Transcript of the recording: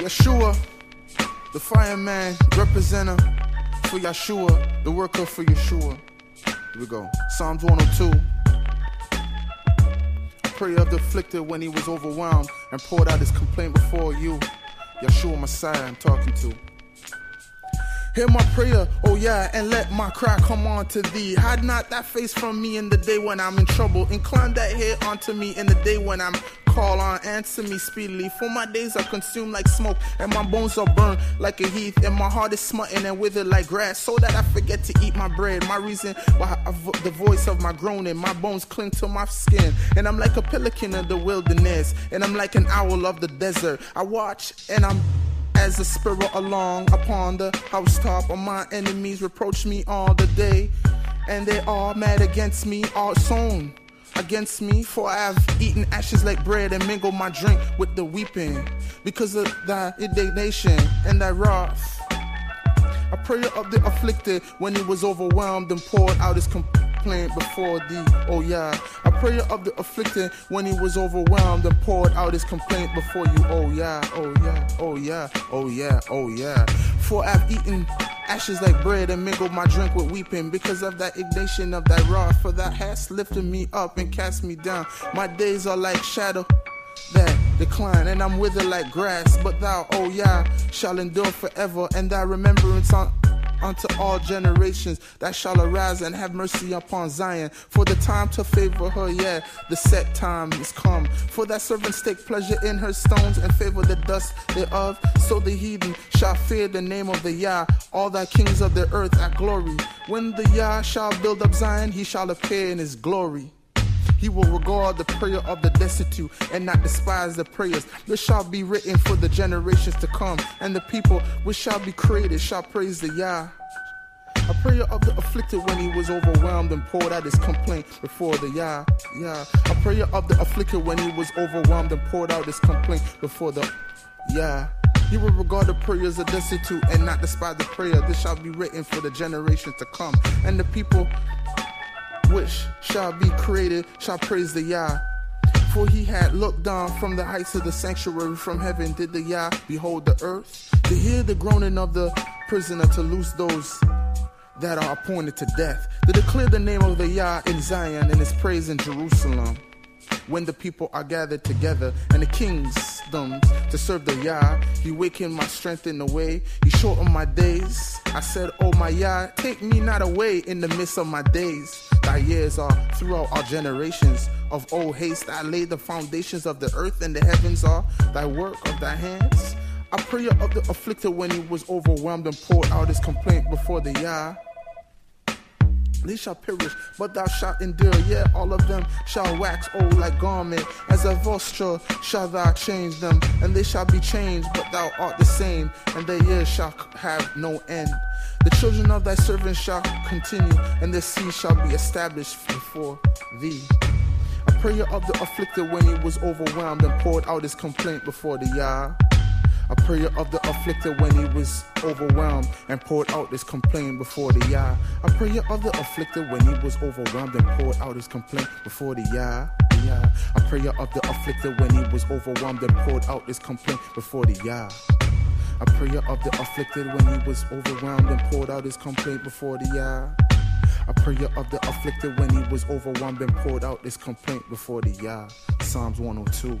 Yeshua, the fireman, representer for Yeshua, the worker for Yeshua. Here we go. Psalm 102. Prayer of the afflicted when he was overwhelmed and poured out his complaint before you, Yeshua Messiah I'm talking to. Hear my prayer, oh yeah, and let my cry come unto thee. Hide not thy face from me in the day when I'm in trouble. Incline that ear unto me in the day when I'm call on, answer me speedily. For my days are consumed like smoke, and my bones are burned like a heath, and my heart is smutting and withered like grass, so that I forget to eat my bread. My reason why the voice of my groaning, my bones cling to my skin, and I'm like a pelican of the wilderness, and I'm like an owl of the desert. I watch and I'm as a sparrow along upon the housetop, and my enemies reproach me all the day, and they are mad against me, all sown against me, for I have eaten ashes like bread and mingled my drink with the weeping because of thy indignation and thy wrath. A prayer of the afflicted when he was overwhelmed and poured out his complaint before thee, oh yeah. A prayer of the afflicted when he was overwhelmed and poured out his complaint before you, oh yeah, oh yeah, oh yeah, oh yeah, oh yeah. For I have eaten ashes like bread and mingled my drink with weeping because of that indignation of thy wrath, for thou hast lifted me up and cast me down. My days are like shadow that decline, and I'm withered like grass, but thou, O Yah, shall endure forever, and thy remembrance unto all generations. Thou shalt arise and have mercy upon Zion, for the time to favor her, yeah, the set time is come. For thy servants take pleasure in her stones and favor the dust thereof, so the heathen shall fear the name of the Yah. All thy kings of the earth are glory. When the Yah shall build up Zion, he shall appear in his glory. He will regard the prayer of the destitute and not despise the prayers. This shall be written for the generations to come, and the people which shall be created shall praise the Yah. A prayer of the afflicted when he was overwhelmed and poured out his complaint before the Yah. Yeah. A prayer of the afflicted when he was overwhelmed and poured out his complaint before the Yah. He will regard the prayers of the destitute and not despise the prayer. This shall be written for the generations to come, and the people which shall be created shall praise the Yah. For he had looked down from the heights of the sanctuary, from heaven did the Yah behold the earth, to hear the groaning of the prisoner, to loose those that are appointed to death, to declare the name of the Yah in Zion and his praise in Jerusalem, when the people are gathered together and the kingdoms to serve the Yah. He wakened my strength in the way, he shortened my days. I said, oh my Yah, take me not away in the midst of my days. Thy years are throughout all generations. Of old haste I laid the foundations of the earth, and the heavens are thy work of thy hands. A prayer of the afflicted when he was overwhelmed and poured out his complaint before the Yah. They shall perish, but thou shalt endure. Yeah, all of them shall wax old like garment. As a vesture shall thou change them, and they shall be changed, but thou art the same, and their years shall have no end. The children of thy servants shall continue, and their seed shall be established before thee. A prayer of the afflicted when he was overwhelmed and poured out his complaint before the Yah. A prayer of the afflicted when he was overwhelmed and poured out his complaint before the Yah. A prayer of the afflicted when he was overwhelmed and poured out his complaint before the Yah. A prayer of the afflicted when he was overwhelmed and poured out his complaint before the Yah. A prayer of the afflicted when he was overwhelmed and poured out his complaint before the Yah. A prayer of the afflicted when he was overwhelmed and poured out his complaint before the Yah. Psalms 102.